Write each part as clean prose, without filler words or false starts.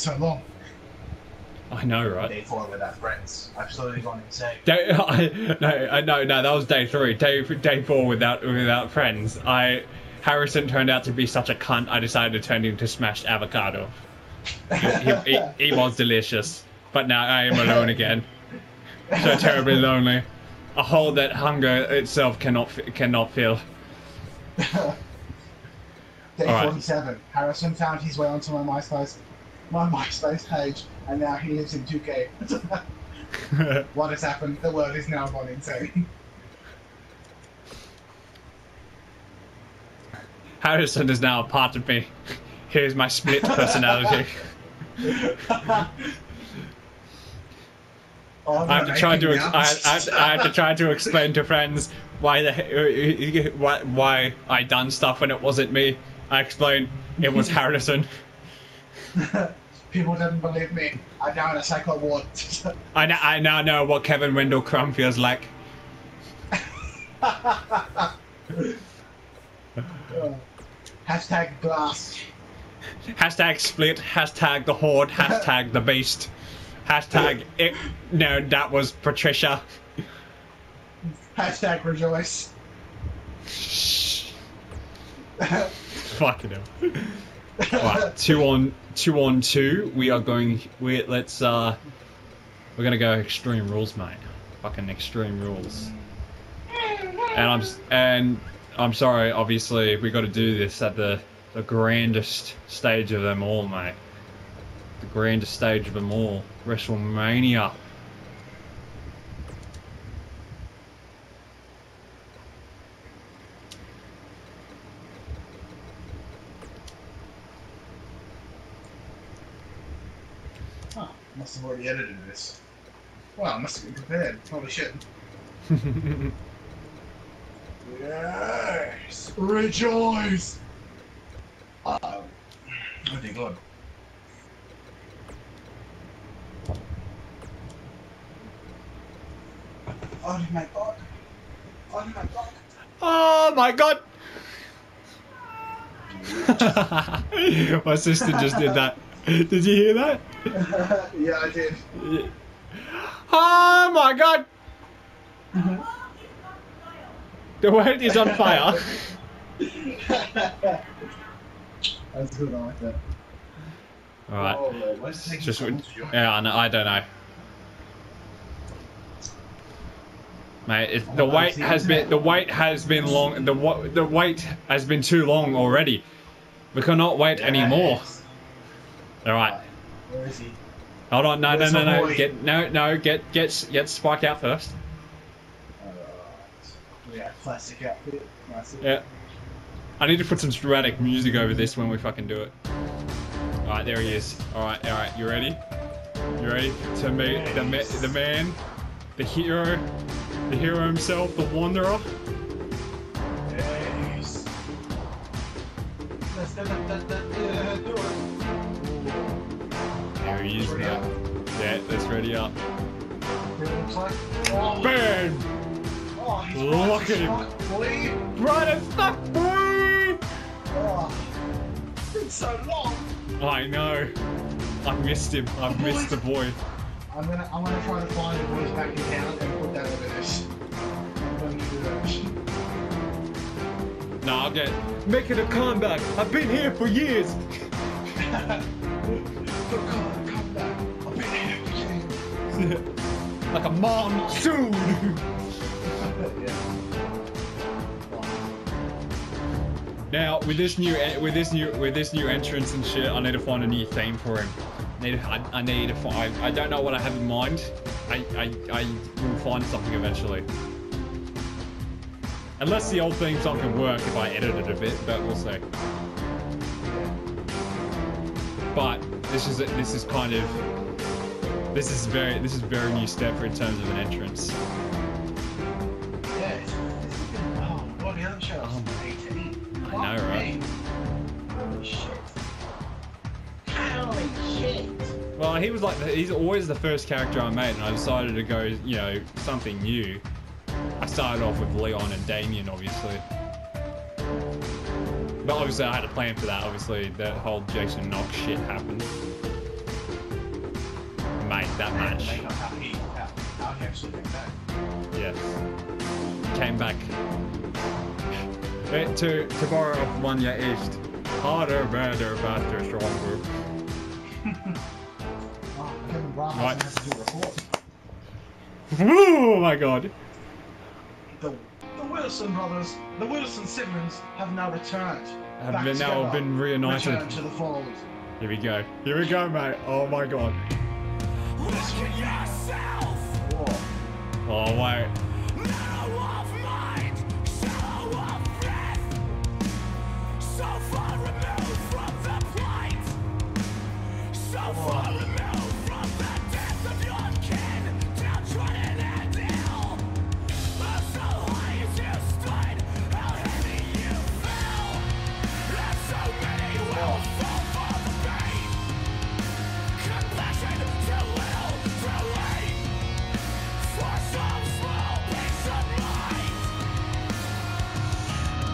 taking so long? I know, right? Day four without friends. I've slowly gone insane. No, that was day three. Day four without friends. Harrison turned out to be such a cunt, I decided to turn into smashed avocado. He was delicious, but now I am alone again. So terribly lonely. A hole that hunger itself cannot fill. Day 47. Right. Harrison found his way onto my MySpace page, and now he lives in 2K. What has happened? The world is now gone insane. Harrison is now a part of me. Here's my split personality. I have to try to explain to friends why I done stuff when it wasn't me. I explained it was Harrison. People didn't believe me. I'm now in a psycho ward. I now know what Kevin Wendell Crumb feels like. Hashtag glass. Hashtag split. Hashtag the horde. Hashtag the beast. Hashtag it. No, that was Patricia. Hashtag rejoice. Fucking hell. Right, two on two. We are going. We're gonna go extreme rules, mate. Fucking extreme rules. And I'm sorry. Obviously, we got to do this at the grandest stage of them all, mate. The grandest stage of them all, WrestleMania. Huh, must have already edited this. Wow, must have been prepared. Holy shit. Yes! Rejoice! Oh, dear God. Oh my God! Oh my God! Oh my God! My sister just did that. Did you hear that? Yeah, I did. Yeah. Oh my God! The world is on fire. That's good. I like that. All right. Oh, where's the just yeah, I don't know. Mate, the wait has been long. The wait has been too long already. We cannot wait anymore. All right. Where is he? Hold on. No. Get Spike out first. All right. Yeah, classic outfit. Classic. Yeah. I need to put some dramatic music over this when we fucking do it. All right, there he is. All right. You ready? You ready to meet the man, the hero? The hero himself, the wanderer. Yes. There he is. Yeah, let's ready up. Boom! Oh, look at him. Bright as fuck, boy! Oh, it's been so long. I know. I missed him. I missed the boy. I'm gonna try to find the boys back in town and put that over this. No, I'll get it. Making a comeback. I've been here for years. Comeback. I've been here for years. Like a monsoon. Yeah. Now with this new entrance and shit, I need to find a new theme for him. I don't know what I have in mind. I will find something eventually. Unless the old theme song can work if I edit it a bit, but we'll see. But this is very new step in terms of an entrance. Yeah. Oh, bloody hell, oh, I know, right? Holy shit. Holy shit. Well, he was he's always the first character I made, and I decided to go, you know, something new. I started off with Leon and Damien, obviously. But obviously I had a plan for that, obviously. The whole Jason Knox shit happened. made that match. How he actually came back. Yes. Came back. To borrow off Wanya East, harder, better, faster, stronger. Wow, Kevin Brown has to do a report. Oh my god. The Wilson brothers, the Wilson siblings have now returned. Have been now been reunited. Returned to the fold. Here we go. Here we go, mate. Oh my god. Look at yourself! Whoa. Oh wait.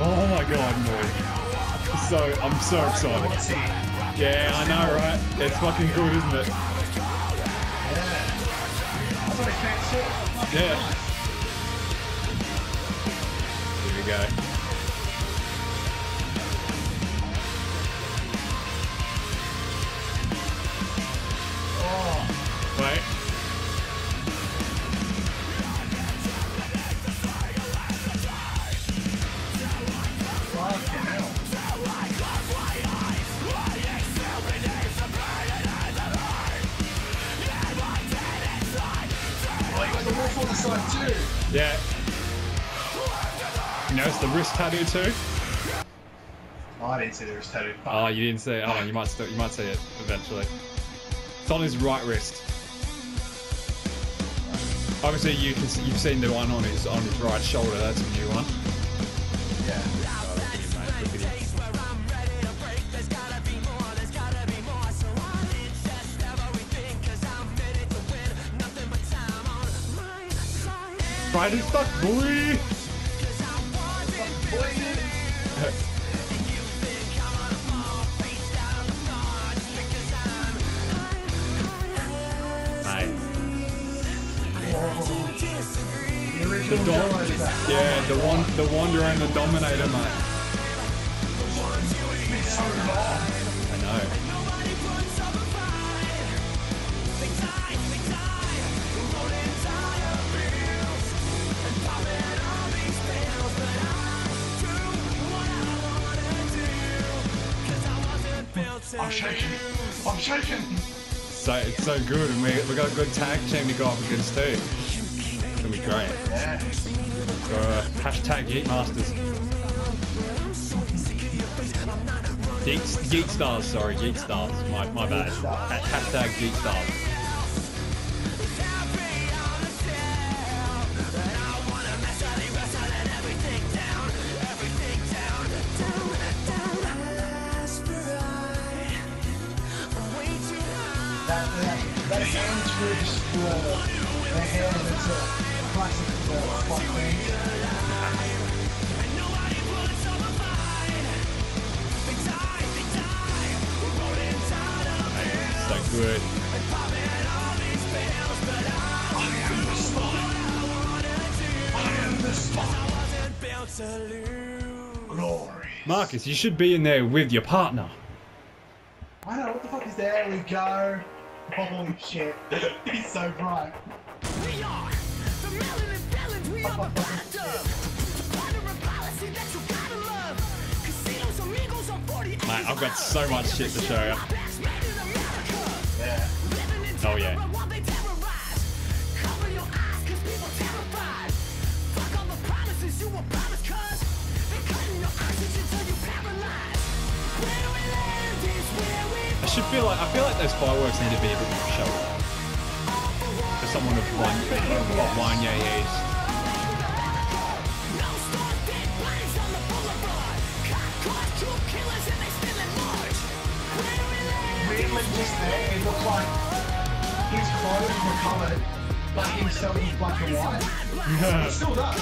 Oh my god, no. I'm so excited. Yeah, I know, right? It's fucking good, isn't it? Yeah. Here we go. Oh. Wait. Yeah. You notice the wrist tattoo too? Oh, I didn't see the wrist tattoo. Oh, you didn't see it. Oh, you might see it eventually. It's on his right wrist. Obviously, you can see, you've seen the one on his right shoulder. That's a new one. Yeah. Oh, look at him, mate. Look at him. Right as fuck, boy! The Dom, yeah, the Wanderer and the Dominator, mate. I know. I'm shaking. I'm shaking. So it's so good, and we got a good tag team to go up against too. It's gonna be great. Yeah. Hashtag Yeetmasters. Geek stars, sorry, geek stars. My bad. Hashtag geek stars. The hands first, the hand, it's a classic spot thing. So good. I am the spot. Glory. Marcus, you should be in there with your partner. I don't know, what the fuck is that? There we go. Holy shit, he's so bright. We are the melanin felons, we are the black dove. Under a policy that you gotta love. Casinos, amigos, on 48. Mate, I've got so much shit to show you. Yeah. Oh yeah. Cover your eyes, cause people terrified. Fuck all the promises you were promised, cause they're cutting your oxygen till you paralyzed. Where do we land is where we go. I feel like those fireworks need to be a bit more show for someone to find Wanya East. Really just there, it looked like his clothes were coloured, but himself was black and white. Yeah. He still does.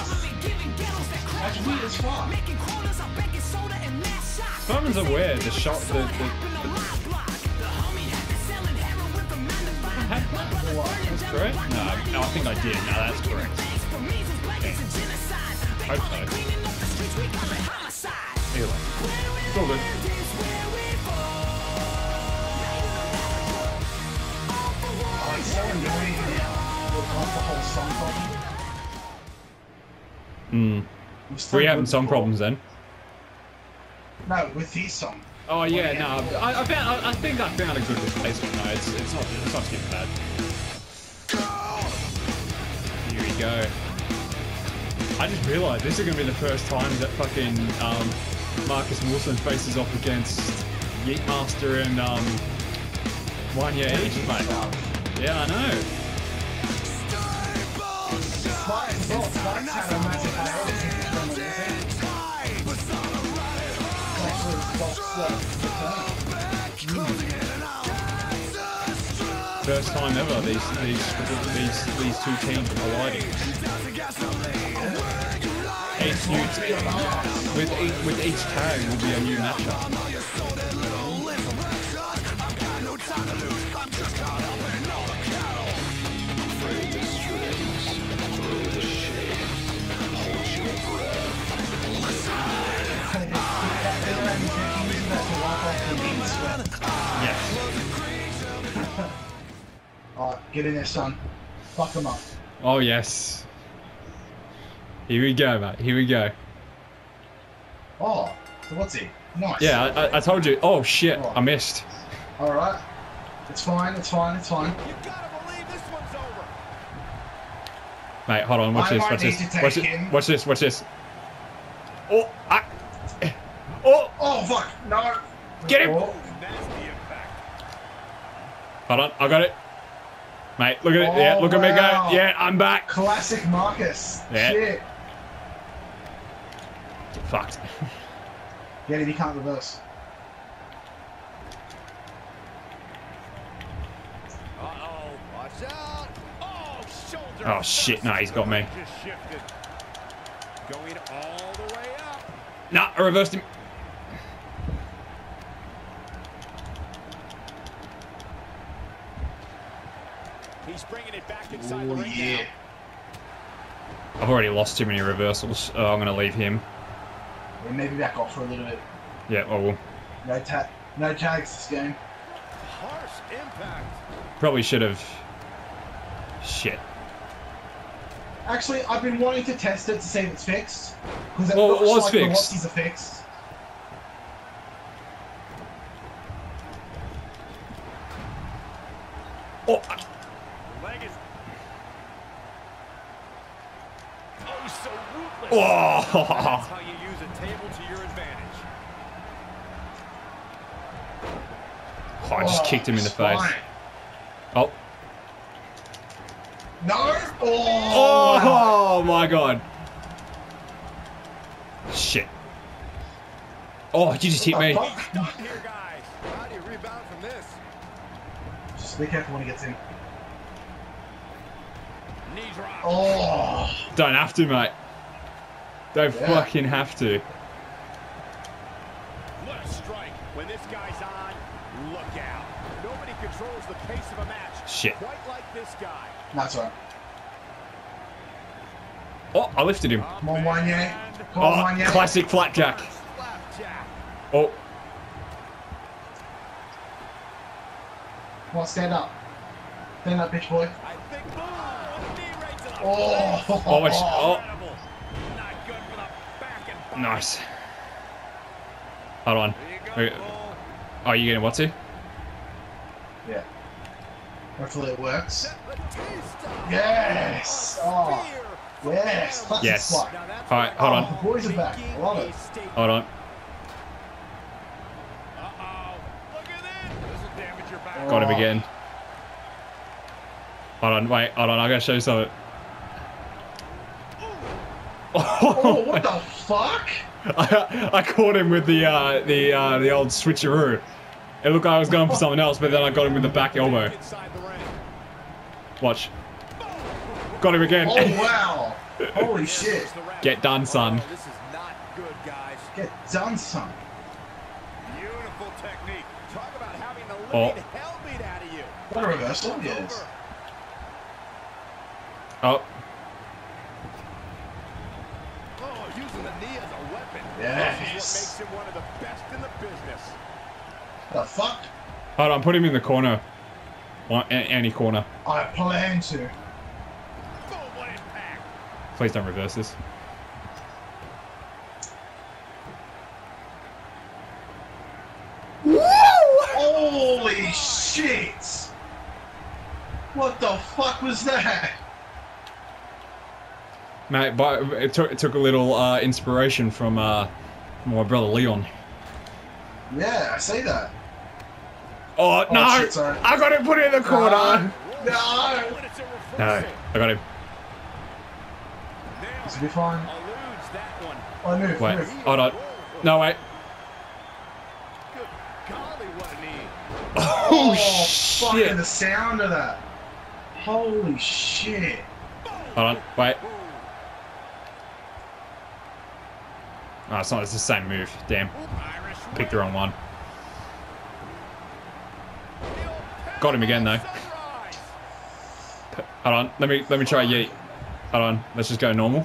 That's weird as fuck. Simon's aware the shot that. That's correct? No, I think I did. No, that's correct. Yeah. Hope so. Anyway, it's all good. Were you having some problems then? No, with these songs. Oh yeah, no. I think I found a good replacement though. It's not too bad. Here we go. I just realised this is gonna be the first time that fucking Marcus Wilson faces off against Yeetmaster and Yeet, mate. Yeah, I know. First time ever these two teams are colliding. With each tag will be a new matchup. Yes. Alright, get in there, son. Fuck him up. Oh, yes. Here we go, mate. Here we go. Oh, so what's he? Nice. Yeah, I told you. Oh, shit. Right. I missed. Alright. It's fine, it's fine, it's fine. You've got to believe this one's over. Mate, hold on. Watch this. Oh, Oh, fuck. No. Get him. Oh. Hold on, I got it. Mate, look at it. Yeah, look at me go. Yeah, I'm back. Classic Marcus. Yeah. Shit. Get fucked. Get him, he can't reverse. Uh-oh, watch out. Oh, shoulder. Oh, shit. No, he's got me. Going all the way up. Nah, I reversed him. He's bringing it back inside the ring now. I've already lost too many reversals. I'm going to leave him. Yeah, maybe back off for a little bit. Yeah, I will. No tags this game. Harsh impact. Probably should have. Shit. Actually, I've been wanting to test it to see if it's fixed. Because it looks like the Watsies are fixed. Oh. Oh, that's how you use a table to your advantage. Oh, I just kicked him in the face. Oh. No. Oh my god. Shit. Oh, you just hit me. How do you rebound from this? Just be careful when he gets in. Oh. Don't have to, mate. Don't fucking have to. What a strike. When this guy's on, look out. Nobody controls the pace of a match quite like this guy. That's right. Oh, I lifted him. Come on, Wanye. Come on, Wanye. Classic flapjack. Oh. Come on, stand up. Stand up, bitch boy. I think nice. Hold on. Are you getting Watsi? Yeah. Hopefully it works. Yes! Oh. Yes! Yes. Alright, hold on. The boys are back. I love it. Hold on. Look at this. Got him again. Hold on, wait, hold on, I gotta show you something. Oh, what the fuck? I caught him with the old switcheroo. It looked like I was going for something else, but then I got him with the back elbow. Watch. Got him again. Oh wow! Holy shit! Get done, son. This is not good, guys. Get done, son. Beautiful technique. Talk about having the lead hell beat out of you. What a reversal! Yes. Oh. Oh, using the knee as a weapon. Yes. This is what makes him one of the best in the business. The fuck? Hold on, put him in the corner. Any corner. I plan to. Please don't reverse this. Woo! Holy shit! What the fuck was that? Mate, but it took a little inspiration from my brother Leon. Yeah, I see that. Oh, no! Oh, shit, I got him, put it in the corner! No! No, I got him. This will be fine. Oh, move, wait, move. Hold on. No, wait. Good golly, what a knee. Oh, shit. Fucking the sound of that. Holy shit. Hold on, wait. Oh, it's not, it's the same move. Damn. Picked the wrong one. Got him again, though. Hold on, let me try Yeet. Hold on, let's just go normal.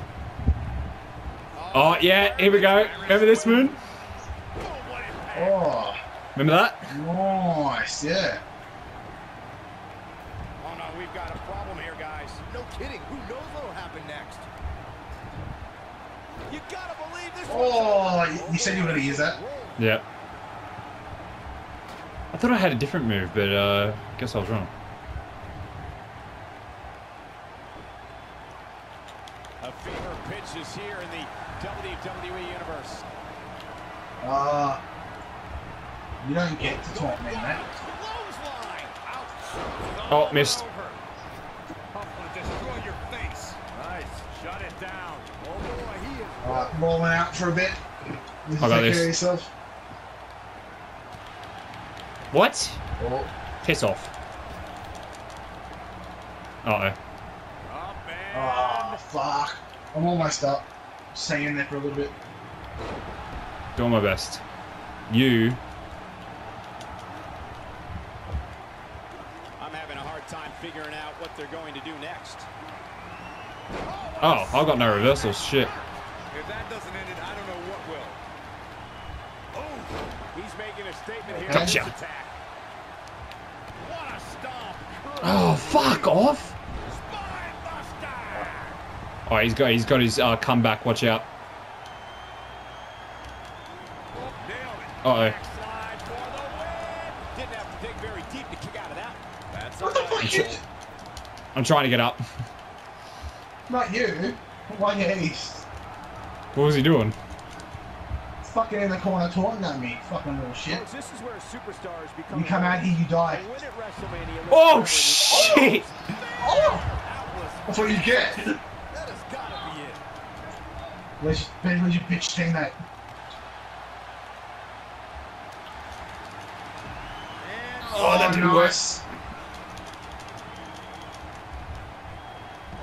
Oh, yeah, here we go. Remember this, Moon? Oh. Remember that? Nice, yeah. Oh, no, we've got a problem here, guys. No kidding. Who knows what'll happen next? You gotta believe this. Oh, you said you were gonna use that? Yeah. I thought I had a different move, but I guess I was wrong. A fever pitch is here in the WWE universe. You don't get to talk, man. That. Oh, missed. Destroy your face. Nice, shut it down. Oh boy, he is. Alright, rolling out for a bit. You can take care of yourself. What? Oh. Piss off. Uh-oh. Oh, fuck. I'm almost up. Just hang in there for a little bit. Doing my best. You. I'm having a hard time figuring out what they're going to do next. Oh, I've got no reversals. Shit. If that doesn't end it, I don't know what will. He's making a statement here. Gotcha. What a stomp. Oh, fuck off. Oh, he's got his comeback. Watch out. Uh-oh. What the fuck is... I'm trying to get up. Not you. Why your ace? What was he doing? Fucking in the corner talking at me, fucking little shit. Folks, this is where superstars become. You come out here, you die. Oh shit! Oh! That's what you get. That has gotta be it. Where's your bitch teammate? Oh, that did worse.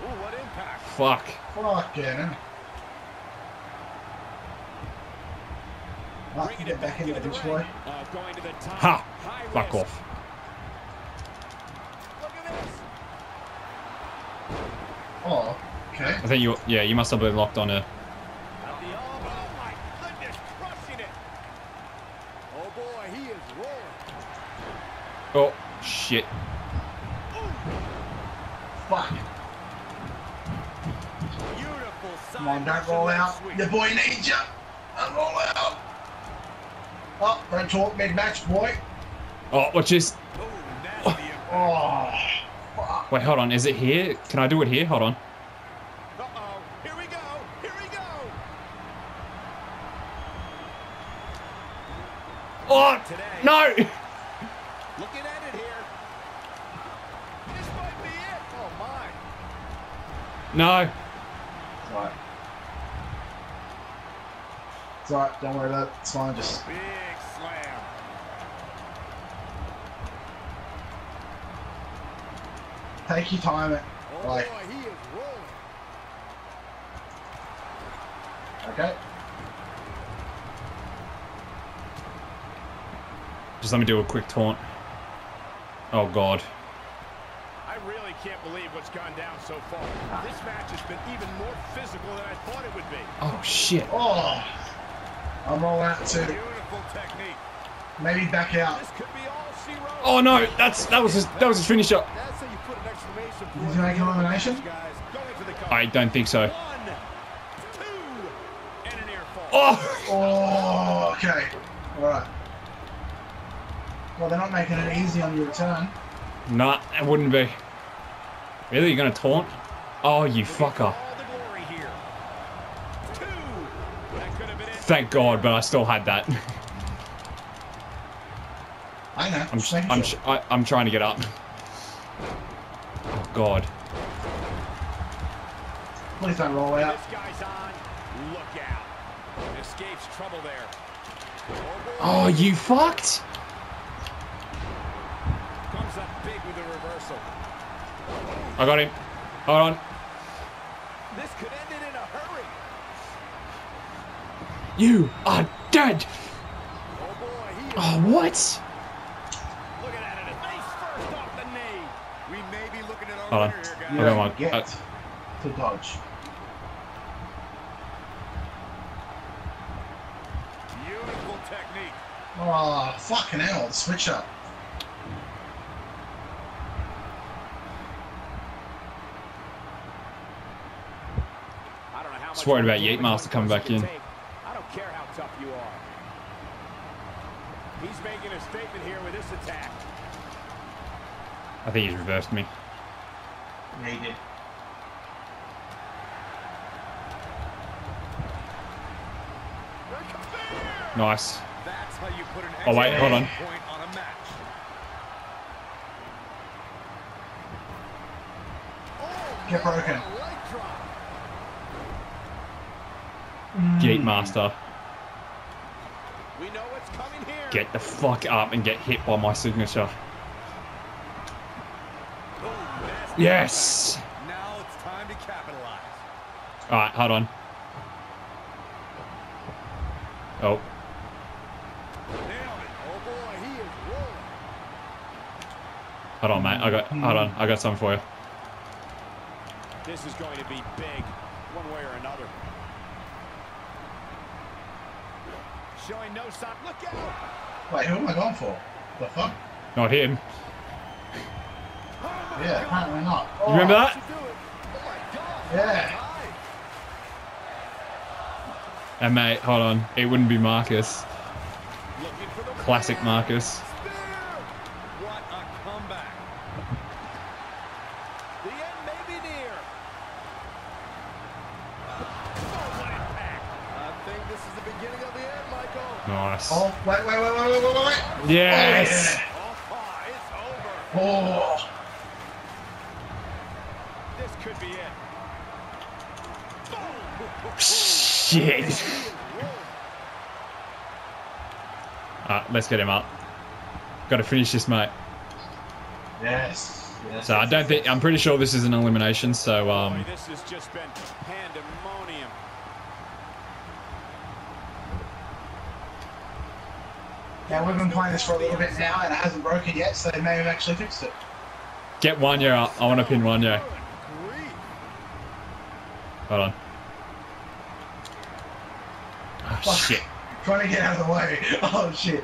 Ooh, what impact? Fuck. Fuck yeah. Bringing it back into the ring, going to the top. Ha! Fuck off. Look at this. Oh, okay. I think you must have been locked on a... Oh my goodness, crushing it. Oh boy, he is rolling. Oh, shit. Fuck. Beautiful side. Come on, don't roll out. Your boy needs you. Don't roll out. Oh, don't talk mid-match, boy. Oh, watch this. Oh. Oh, fuck. Wait, hold on. Is it here? Can I do it here? Hold on. Uh-oh. Here we go. Here we go. Oh, no. Looking at it here. This might be it. Oh, my. No. It's all right. It's all right. Don't worry about it. It's fine. Just... Take your time, it. Like. Oh boy, he is rolling. Okay. Just let me do a quick taunt. Oh god. I really can't believe what's gone down so far. This match has been even more physical than I thought it would be. Oh, shit. Oh, I'm all out, too. Beautiful technique. Maybe back out. This could be all she wrote. Oh, no. That was his finish up. That's how you put an exclamation point. Is he making an elimination? I don't think so. Oh. Oh, okay. All right. Well, they're not making it easy on your return. Nah, it wouldn't be. Really? You're going to taunt? Oh, you fucker. Thank God, but I still had that. I know. I'm trying to get up. Oh, God. Please don't roll out. This guy's on. Look out. Escapes trouble there. Oh, you fucked? Comes up big with a reversal. I got him. Hold on. This could end it in a hurry. You are dead. Oh, boy, he is... oh what? Look at it. Face first off the knee. We may be looking at our winner here, guys. You don't get to dodge. Beautiful technique. Oh, fucking hell. Switch up. Just worried about Yeetmaster coming back in. I don't care how tough you are. He's making a statement here with this attack. I think he's reversed me. Yeah, he did. Nice. That's how you put an oh wait, hold on. On a match. Oh, get broken. Yeetmaster. We know what's coming here. Get the fuck up and get hit by my signature. Oh, yes. Now it's time to capitalize. All right, hold on. Oh. Oh boy, he is rolling. Hold on, mate. I got something for you. This is going to be big, one way or another. Showing no sign. Look out! Wait, who am I going for? The fuck? Not him. Oh yeah, apparently not. You oh, remember that? Oh my God. Yeah. And mate, hold on. It wouldn't be Marcus. Classic Marcus. What a comeback. The end may be near. Oh, what a pack. I think this is the beginning of the end. Nice. Oh, wait. Yes. Oh, yeah. It's over. Oh. This could be it. Oh. Shit. Let's get him up. Got to finish this, mate. Yes. So I don't think I'm pretty sure this is an elimination. So boy, this has just been pandemonium. Now, we've been playing this for a little bit now, and it hasn't broken yet, so they may have actually fixed it. Get 1 year up. I want to pin 1 year. Hold on. Oh, fuck. Shit. Trying to get out of the way. Oh, shit.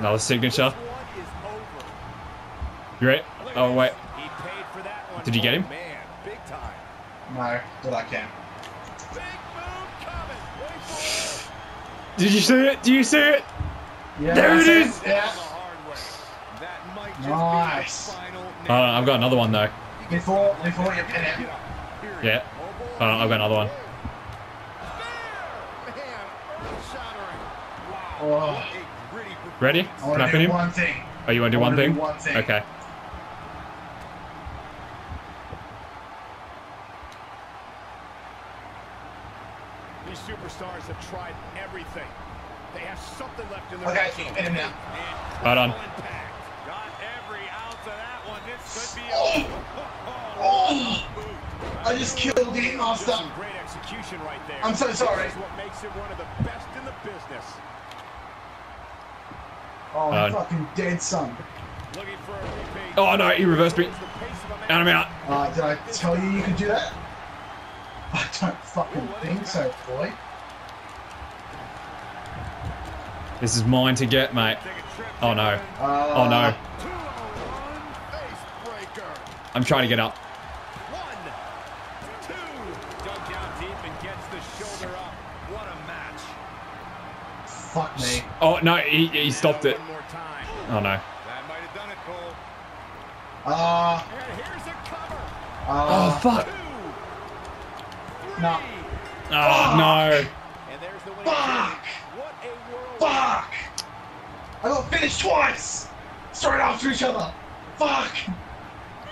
Another signature. You ready? Oh, wait. Did you get him? No, but I can. Did you see it? Do you see it? Yeah, there it is! Yeah. Nice. I've got another one though. Before you pin him. Yeah. I've got another one. Oh. Ready? Can I pin him? Oh, you want to do one thing? Okay. These superstars have tried everything. They have something left in their now. Hold on. Got every ounce of that one. This could be I just killed the master. Great execution right there. I'm so sorry. This is what makes it one of the best in the business. Oh, I'm fucking dead, son. Oh, no, he reversed me. And I'm out. Did I tell you you could do that? I don't fucking think so, boy. This is mine to get, mate. Oh, no. Oh, no. I'm trying to get up. Fuck me. Oh, no, he stopped it. Oh, no. Oh, fuck. No. Oh, no. Fuck. Fuck. I got finished twice. Straight after each other. Fuck.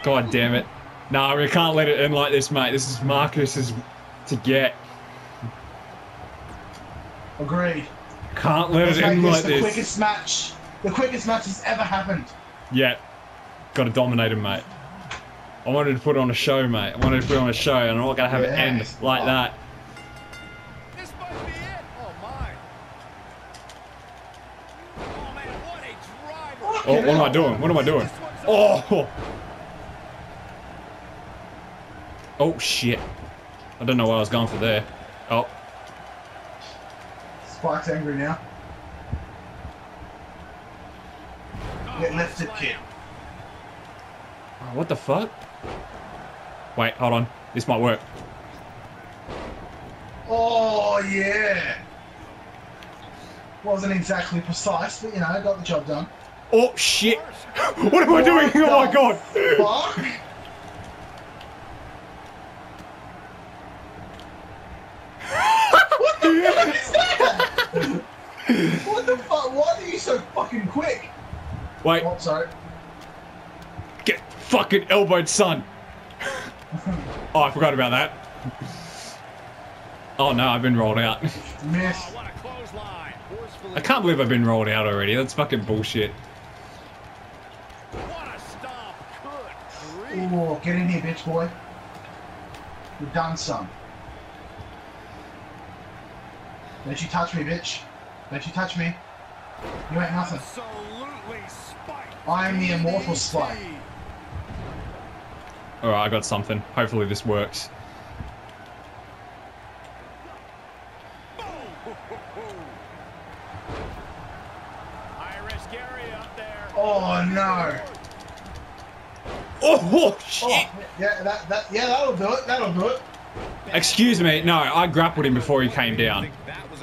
God damn it. No, we can't let it in like this, mate. This is Marcus's to get. Agreed. Can't let it in like this. The quickest match that's ever happened. Yeah. Got to dominate him, mate. I wanted to put on a show, mate. I wanted to put on a show, and I'm not going to have it end like that. This might be it. Oh, my. Oh, man, what a drive. Oh, what am I doing? What am I doing? Oh. Oh, shit. I don't know what I was going for there. Oh. Spike's angry now. Get lifted, kid. Oh, what the fuck? Wait, hold on. This might work. Oh, yeah. Wasn't exactly precise, but, you know, got the job done. Oh, shit. What am I doing? Oh, my God. Fuck. What the fuck is that? What the fuck? Why are you so fucking quick? Wait. Oh, sorry. Get fucking elbowed, son. Oh, I forgot about that. Oh no, I've been rolled out. Missed. I can't believe I've been rolled out already. That's fucking bullshit. Oh, get in here, bitch boy. You've done some. Don't you touch me, bitch. Don't you touch me. You ain't nothing. I am the immortal Spike. Alright, I got something. Hopefully this works. Oh no! Oh shit! Oh, yeah, that'll do it. That'll do it. Excuse me. No, I grappled him before he came down.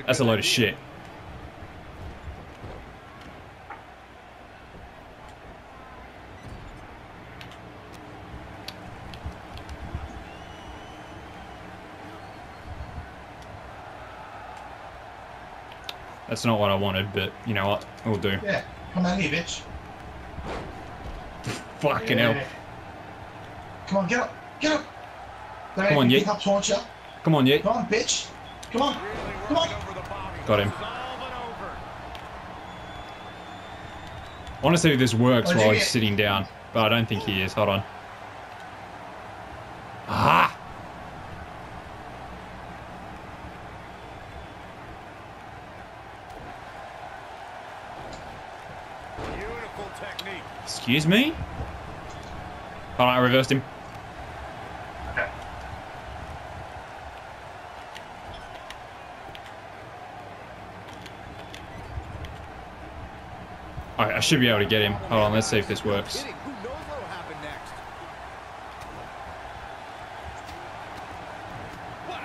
That's a load of shit. That's not what I wanted, but you know what? We'll do. Yeah, come on here, bitch. Fucking hell. Come on, get up. Get up. Don't come on, Yeet. Come on, Yeet. Come on, bitch. Come on. Come on. Got him. I want to see if this works while he's sitting down, but I don't think he is. Hold on. Ah! Excuse me? Hold on, I reversed him. Okay. Alright, I should be able to get him. Hold on, let's see if this works.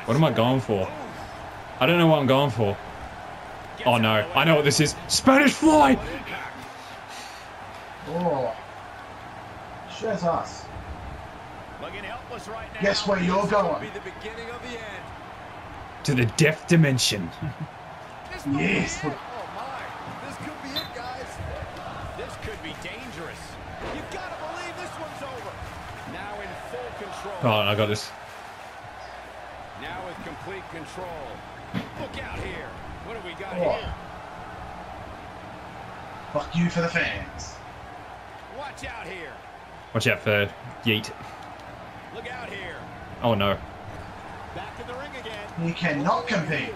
What am I going for? I don't know what I'm going for. Oh no, I know what this is. Spanish Fly! Oh, shit us. Looking helpless right now. Guess where you're going. Be the beginning of the end. To the death dimension. Yes. Oh my. This could be it, guys. This could be dangerous. You've got to believe this one's over. Now in full control. Oh, I got this. Now with complete control. Look out here. What have we got here? Fuck you for the fans. Watch out here. Watch out for Yeet. Look out here. Oh no. Back to the ring again. You cannot compete.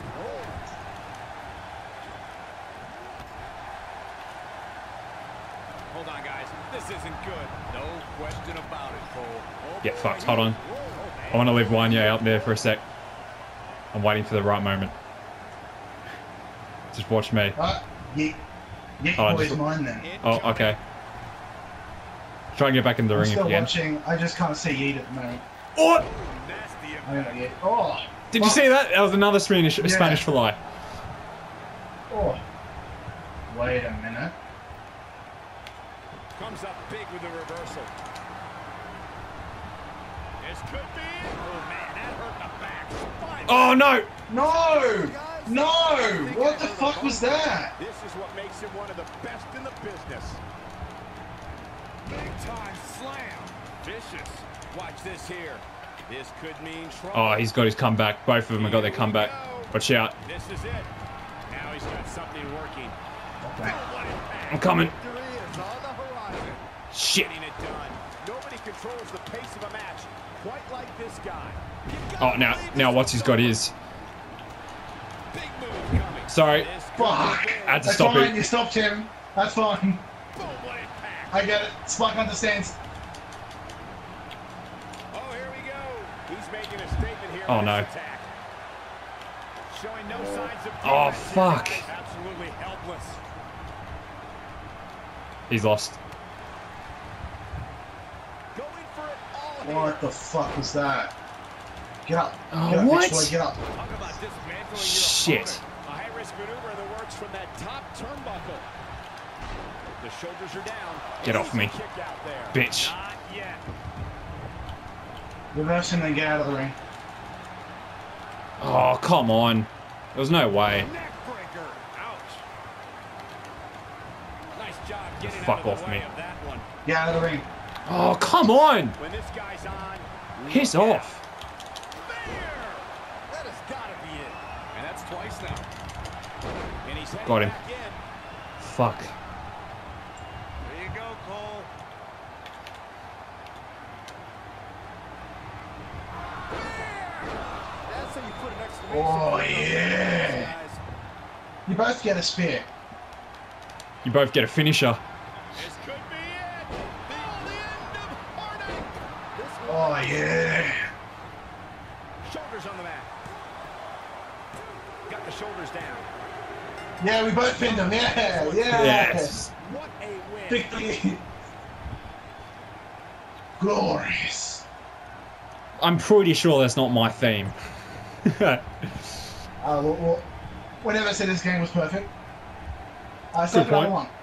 Get fucked. Hold on. I want to leave Wanye out there for a sec. I'm waiting for the right moment. Just watch me. Yeet, boy's mine then. Oh, okay. Try and get back in the ring if you can. Watching. I just can't see Yeet at the moment. Oh! Did you see that? That was another Spanish fly. Oh. Wait a minute. Comes up big with the reversal. This could be. Oh man, that hurt the back. Oh no! No! No! What the fuck was that? This is what makes him one of the best in the business. Big time slam. Vicious. Watch this here. This could mean trouble. Oh, he's got his comeback. Both of them have got their comeback. Watch out. This is it. Now he's got something working. Okay. I'm coming. Shit. Nobody controls the pace of a match quite like this guy. Oh, now what's he's got is. Big move coming. Sorry. Fuck. I had to stop it. That's fine. You stopped him. That's fine. I get it. Spike understands. Oh no. Showing no signs of oh fuck. Absolutely helpless. He's lost. Going for it all. What the fuck was that? Get up. Get up. What? Get up. Talk about dismantling shit. A high risk maneuver in the works from that top turnbuckle. The shoulders are down. Get off me. Bitch. Not yet. Reverse him and get out of the ring. Oh, come on. There's no way. Ouch. Nice job getting fuck off me. Yeah, out of the ring. Oh, come on. When this guy's on, piss off. That has got to be it. And that's twice now. And he's got him. Fuck. There you go, Cole. Oh yeah! You both get a spear. You both get a finisher. This could be it. The end of oh yeah! Shoulders on the mat. Got the shoulders down. Yeah, we both pinned them. Yeah, yeah. Yes. What a win! Victory. Glorious. I'm pretty sure that's not my theme. Well, whenever I said this game was perfect, I said another one.